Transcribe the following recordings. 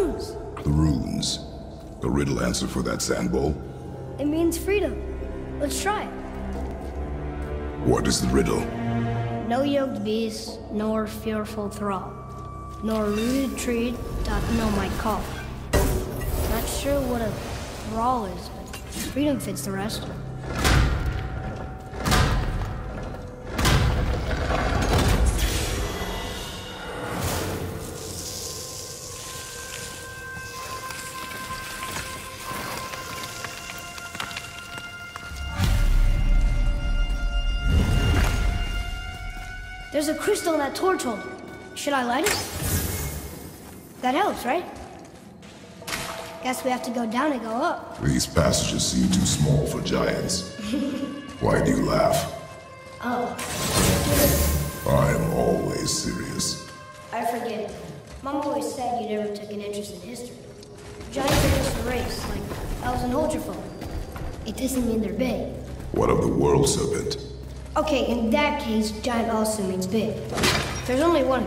runes? The runes. A riddle answer for that, sand bowl? It means freedom. Let's try it. What is the riddle? No yoked beast, nor fearful thrall, nor rooted tree doth know my call. Not sure what a thrall is, but freedom fits the rest. There's a crystal in that torch holder. Should I light it? That helps, right? Guess we have to go down and go up. These passages seem too small for giants. Why do you laugh? Oh. I'm always serious. I forget. Mom always said you never took an interest in history. Giants are just a race, like elves and Ultrafolk. It doesn't mean they're big. What of the world serpent? Okay, in that case, giant also means big. There's only one.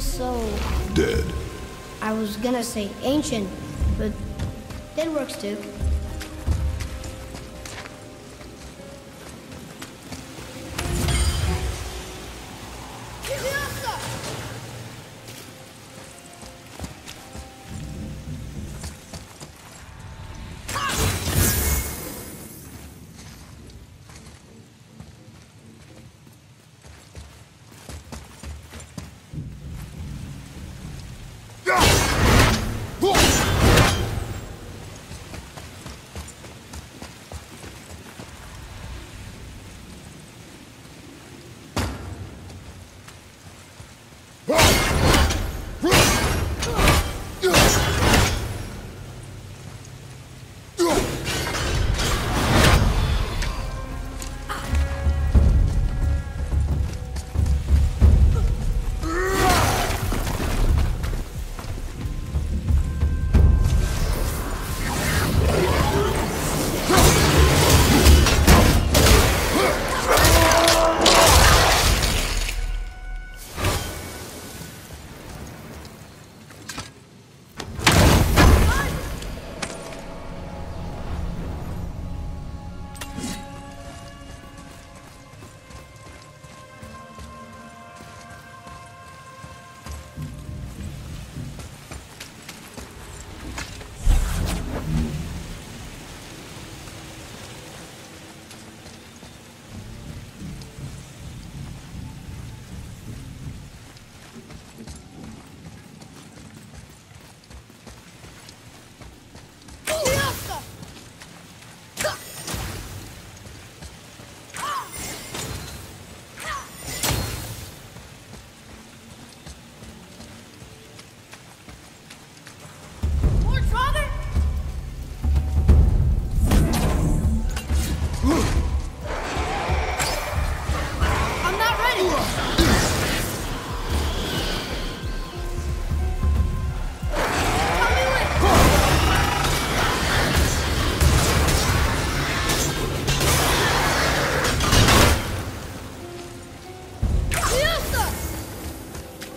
So dead. I was gonna say ancient, but that works too.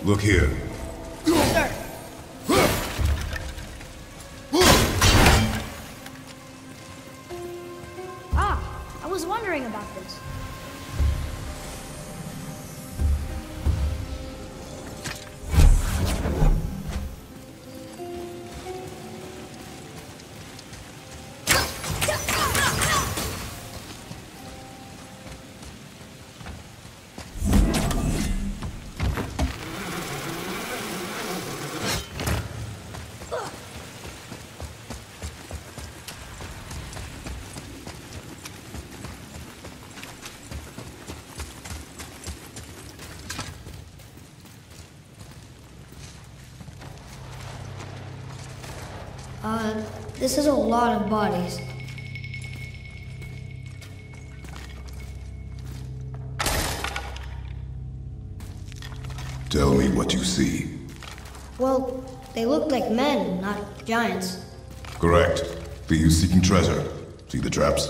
Look here. Sir. Ah, I was wondering about this. This is a lot of bodies. Tell me what you see. Well, they look like men, not giants. Correct. Thieves seeking treasure. See the traps?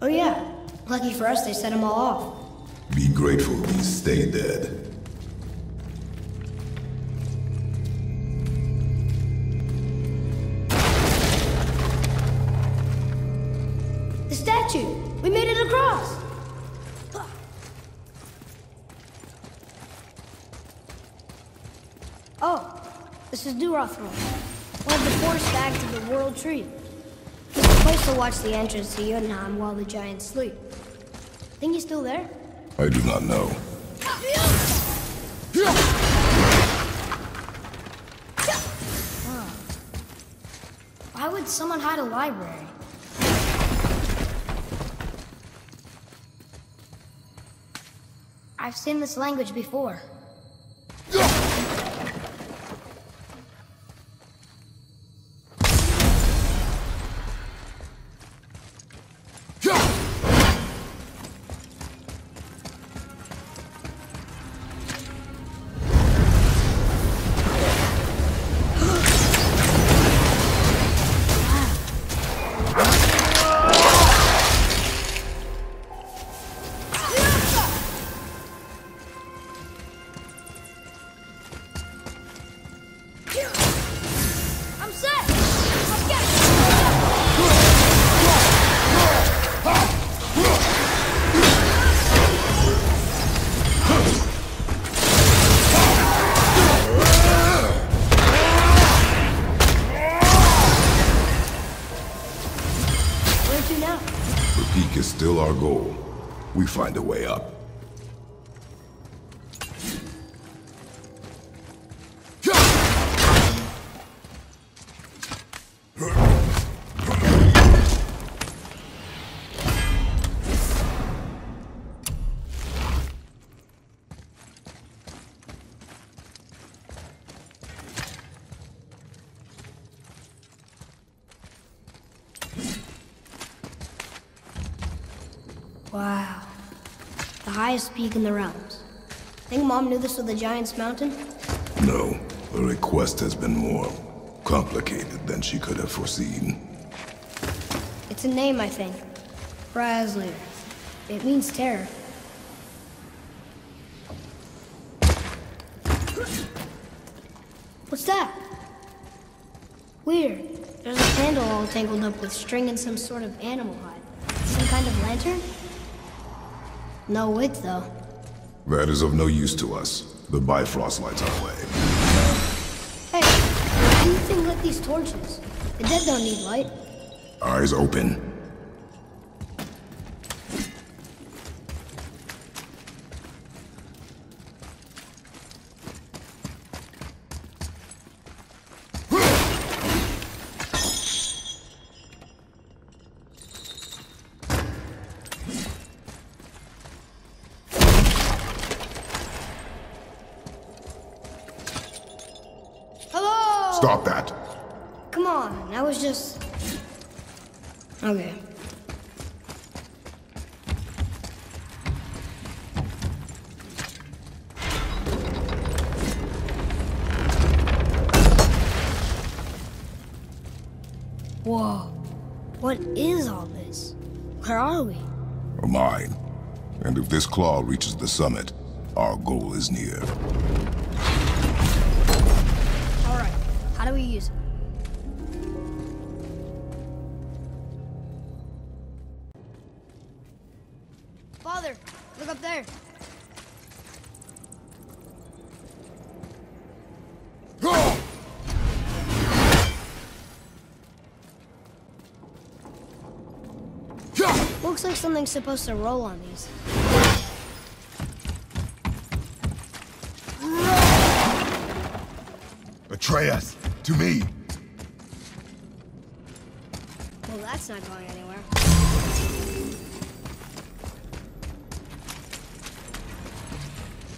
Oh yeah. Lucky for us, they set them all off. Be grateful we stay dead. This is Durothron, one of the four stags of the World Tree. He's supposed to watch the entrance to Jotunheim while the giants sleep. Think he's still there? I do not know. Why would someone hide a library? I've seen this language before. We find a way up. Wow. The highest peak in the realms. Think Mom knew this was the Giant's Mountain? No. Her request has been more complicated than she could have foreseen. It's a name, I think. Braslir. It means terror. What's that? Weird. There's a candle all tangled up with string and some sort of animal hide. Some kind of lantern? No wick, though. That is of no use to us. The Bifrost lights our way. Hey, anything lit these torches? The dead don't need light. Eyes open. Stop that. Come on, I was just... Okay. Whoa. What is all this? Where are we? A mine. And if this claw reaches the summit, our goal is near. How do we use it? Father, look up there. Looks like something's supposed to roll on these. Betray us! To me! Well, that's not going anywhere.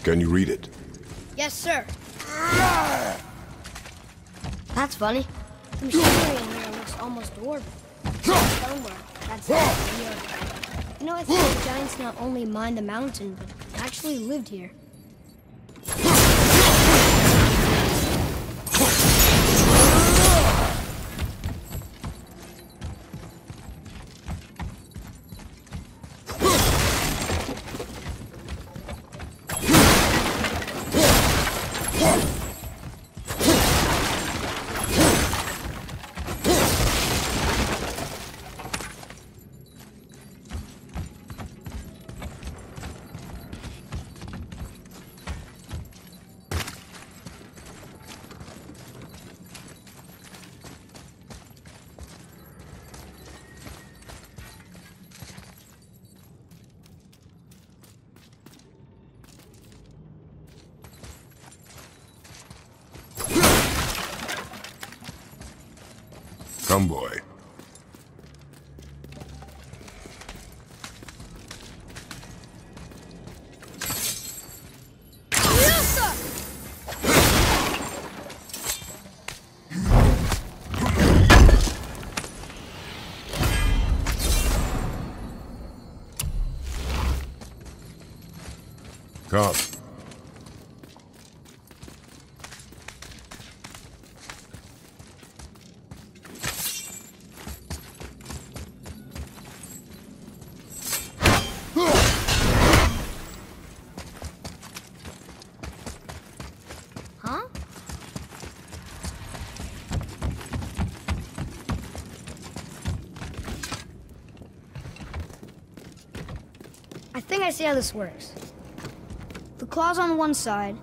Can you read it? Yes, sir. That's funny. The machinery in here looks almost dwarven. Somewhere. That's weird. You know, I think the giants not only mined the mountain, but actually lived here. Come, boy. Come. I see how this works. The claw's on one side,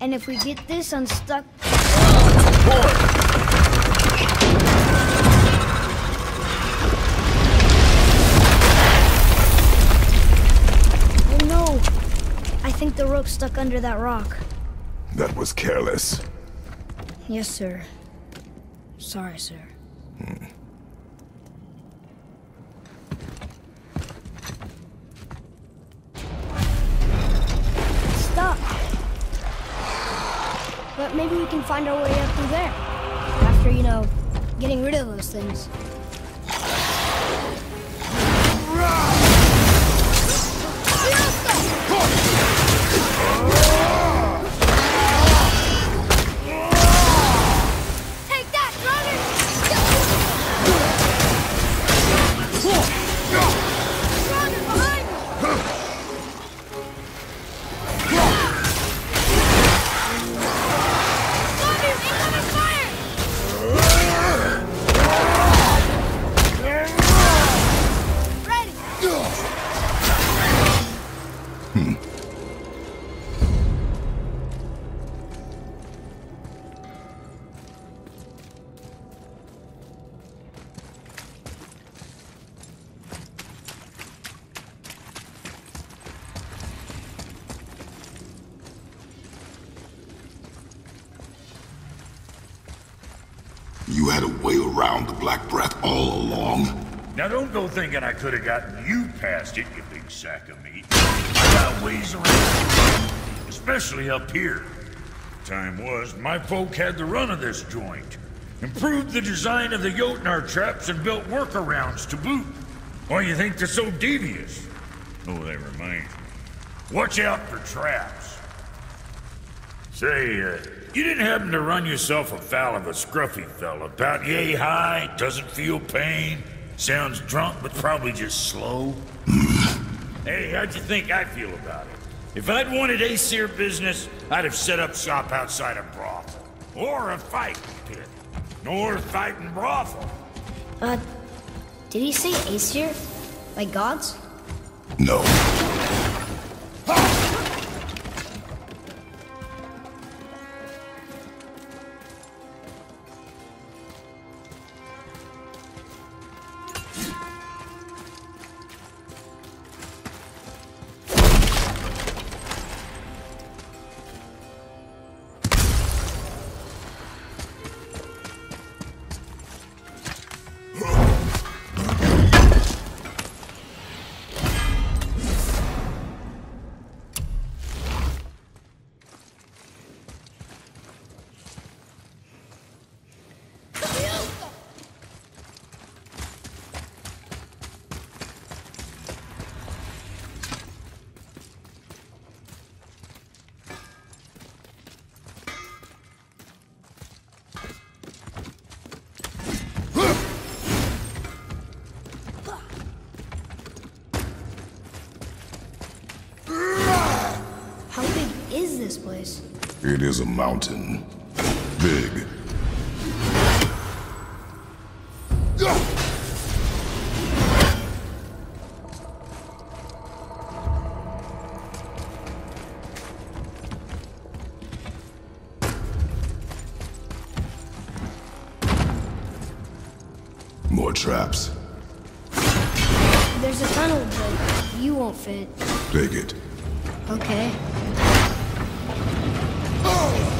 and if we get this unstuck... Oh no! I think the rope's stuck under that rock. That was careless. Yes, sir. Sorry, sir. Maybe we can find our way up through there. After, you know, getting rid of those things. Take that, Jotnar! Jotnar, behind me! You had a way around the Black Breath all along. Now don't go thinking I could have gotten you past it, you big sack of meat. I got ways around, especially up here. Time was, my folk had the run of this joint. Improved the design of the Jotnar traps and built workarounds to boot. Why you think they're so devious? Oh, that reminds me. Watch out for traps. Say, you didn't happen to run yourself afoul of a scruffy fella, about yay high, doesn't feel pain, sounds drunk but probably just slow? Hey, how'd you think I feel about it? If I'd wanted Aesir business, I'd have set up shop outside a brothel. Or a fight pit. Nor a fighting brothel. Did he say Aesir? Like gods? No. This place. It is a mountain. Big. More traps. There's a tunnel, but you won't fit. Take it. Okay. Oh!